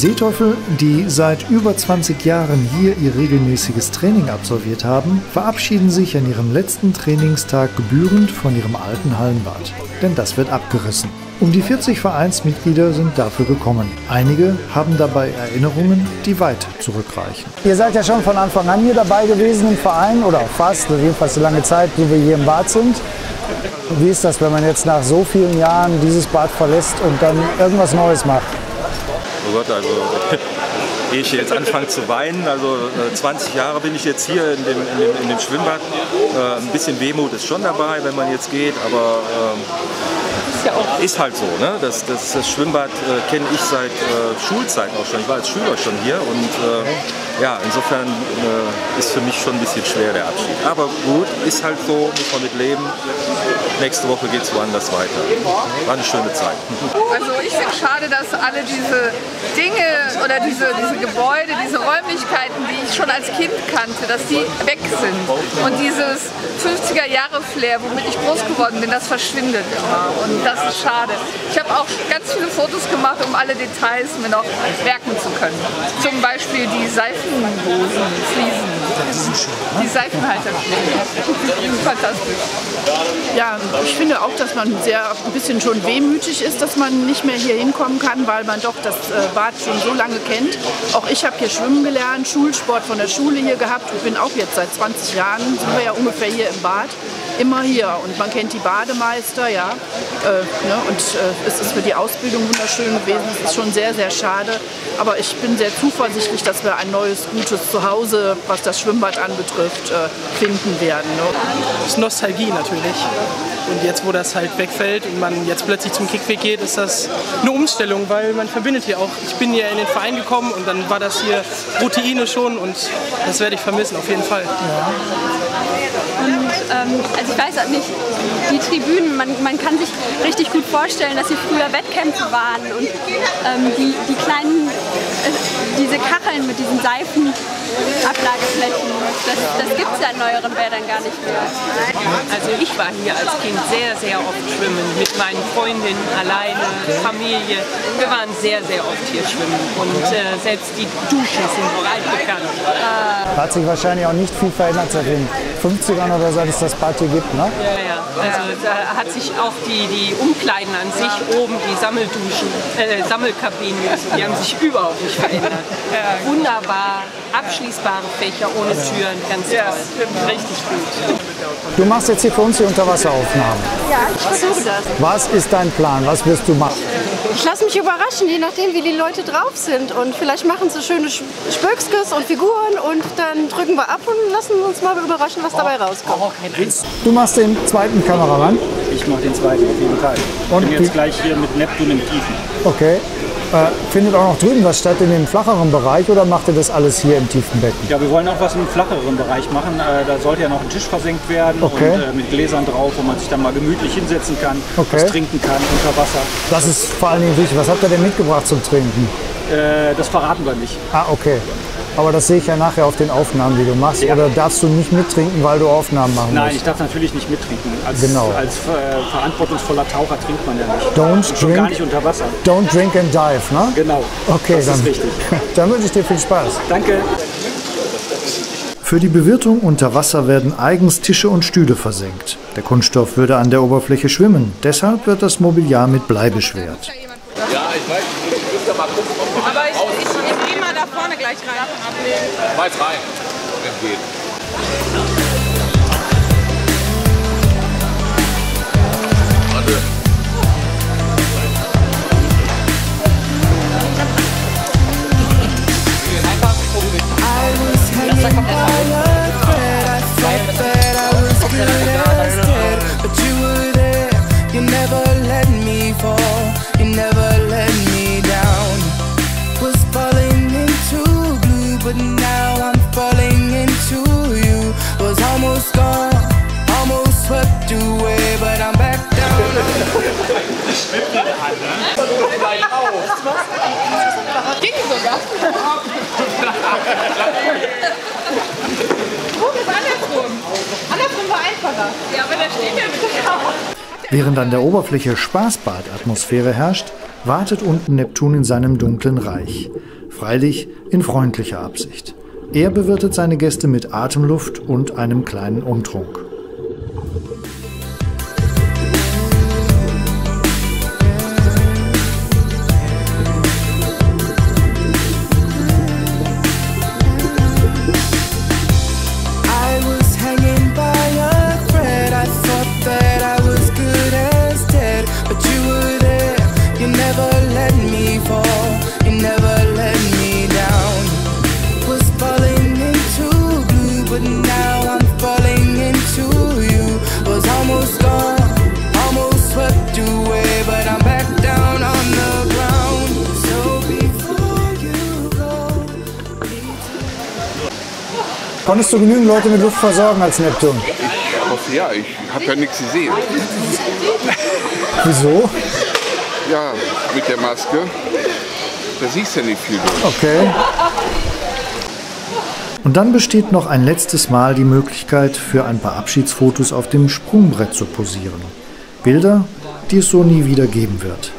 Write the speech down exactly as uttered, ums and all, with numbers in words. Seeteufel, die seit über zwanzig Jahren hier ihr regelmäßiges Training absolviert haben, verabschieden sich an ihrem letzten Trainingstag gebührend von ihrem alten Hallenbad. Denn das wird abgerissen. Um die vierzig Vereinsmitglieder sind dafür gekommen. Einige haben dabei Erinnerungen, die weit zurückreichen. Ihr seid ja schon von Anfang an hier dabei gewesen im Verein oder fast, jedenfalls so lange Zeit, wie wir hier im Bad sind. Wie ist das, wenn man jetzt nach so vielen Jahren dieses Bad verlässt und dann irgendwas Neues macht? Oh Gott, also ehe ich jetzt anfange zu weinen, also zwanzig Jahre bin ich jetzt hier in dem, in dem, in dem Schwimmbad. Äh, ein bisschen Wehmut ist schon dabei, wenn man jetzt geht, aber... Ähm, Ist halt so, ne? Das, das, das Schwimmbad äh, kenne ich seit äh, Schulzeiten auch schon. Ich war als Schüler schon hier und äh, ja, insofern äh, ist für mich schon ein bisschen schwer der Abschied. Aber gut, ist halt so, muss man mit leben. Nächste Woche geht es woanders weiter. War eine schöne Zeit. Also ich finde schade, dass alle diese Dinge oder diese, diese Gebäude, diese Räumlichkeiten, die ich schon als Kind kannte, dass die weg sind. Und dieses fünfziger Jahre Flair, womit ich groß geworden bin, das verschwindet immer. Und das ist schade. Ich habe auch ganz viele Fotos gemacht, um alle Details mir noch merken zu können. Zum Beispiel die Seifendosen, Fliesen. Die Seifenhalter. Fantastisch. Ja, ich finde auch, dass man sehr ein bisschen schon wehmütig ist, dass man nicht mehr hier hinkommen kann, weil man doch das Bad schon so lange kennt. Auch ich habe hier schwimmen gelernt, Schulsport von der Schule hier gehabt. Ich bin auch jetzt seit zwanzig Jahren, sind wir ja ungefähr hier im Bad. Immer hier und man kennt die Bademeister, ja, äh, ne? und äh, es ist für die Ausbildung wunderschön gewesen, es ist schon sehr, sehr schade, aber ich bin sehr zuversichtlich, dass wir ein neues, gutes Zuhause, was das Schwimmbad anbetrifft, äh, finden werden. Ne? Das ist Nostalgie natürlich und jetzt, wo das halt wegfällt und man jetzt plötzlich zum Kickweg geht, ist das eine Umstellung, weil man verbindet hier auch, ich bin hier in den Verein gekommen und dann war das hier Routine schon und das werde ich vermissen, auf jeden Fall. Ja. Und, ähm, also ich weiß nicht, die Tribünen, man, man kann sich richtig gut vorstellen, dass hier früher Wettkämpfe waren und ähm, die, die kleinen, äh, diese Kacheln mit diesen Seifenablageflächen, das, das gibt es ja in neueren Bädern gar nicht mehr. Also ich war hier als Kind sehr, sehr oft schwimmen, mit meinen Freundinnen, alleine, Familie. Wir waren sehr, sehr oft hier schwimmen und äh, selbst die Duschen sind breit bekannt. Da hat sich wahrscheinlich auch nicht viel verändert seit den fünfzigern oder seit es das Bad hier gibt, ne? Ja, ja. Also da hat sich auch die, die Umkleiden an sich oben, die Sammelduschen, äh, Sammelkabinen, die haben sich überhaupt nicht verändert. Ja. Wunderbar, abschließbare Fächer ohne Türen, ganz toll. Ja, richtig gut. Du machst jetzt hier für uns die Unterwasseraufnahmen. Ja, ich versuche das. Was ist dein Plan? Was wirst du machen? Ich lasse mich überraschen, je nachdem wie die Leute drauf sind und vielleicht machen sie schöne Spökskes und Figuren und dann drücken wir ab und lassen uns mal überraschen, was dabei rauskommt. Oh, okay. Du machst den zweiten Kameramann? Ich mache den zweiten auf jeden Fall. Und ich bin jetzt gleich hier mit Neptun im Tiefen. Okay. Äh, findet auch noch drüben was statt in dem flacheren Bereich oder macht ihr das alles hier im tiefen Becken? Ja, wir wollen auch was im flacheren Bereich machen. Äh, da sollte ja noch ein Tisch versenkt werden okay. und äh, mit Gläsern drauf, wo man sich dann mal gemütlich hinsetzen kann, okay. was trinken kann unter Wasser. Das ist vor allen Dingen wichtig. Was habt ihr denn mitgebracht zum Trinken? Äh, das verraten wir nicht. Ah, okay. Aber das sehe ich ja nachher auf den Aufnahmen, die du machst. Ja. Oder darfst du nicht mittrinken, weil du Aufnahmen machen Nein, musst? Nein, ich darf natürlich nicht mittrinken. Als, genau. als äh, verantwortungsvoller Taucher trinkt man ja nicht. Don't drink, schon gar nicht unter Wasser. Don't drink and dive, ne? Genau, okay, das dann, ist richtig. Dann wünsche ich dir viel Spaß. Danke. Für die Bewirtung unter Wasser werden eigens Tische und Stühle versenkt. Der Kunststoff würde an der Oberfläche schwimmen. Deshalb wird das Mobiliar mit Blei beschwert. Ja, ich weiß, ich muss da mal gucken, ob man Aber ich, ich, ich gehe mal da vorne gleich rein. Mal rein, wenn geht. Warte. Einfach probieren. Das da kommt der Fall. Ging sogar. Warum ist andersrum? Andersrum war einfacher. Ja, aber da steht ja mit der Während an der Oberfläche Spaßbad-Atmosphäre herrscht, wartet unten Neptun in seinem dunklen Reich, freilich in freundlicher Absicht. Er bewirtet seine Gäste mit Atemluft und einem kleinen Umtrunk. Konntest du genügend Leute mit Luft versorgen als Neptun? Ich hoffe ja, ich habe ja nichts gesehen. Wieso? Ja, mit der Maske, da siehst du ja nicht viel durch. Okay. Und dann besteht noch ein letztes Mal die Möglichkeit, für ein paar Abschiedsfotos auf dem Sprungbrett zu posieren. Bilder, die es so nie wieder geben wird.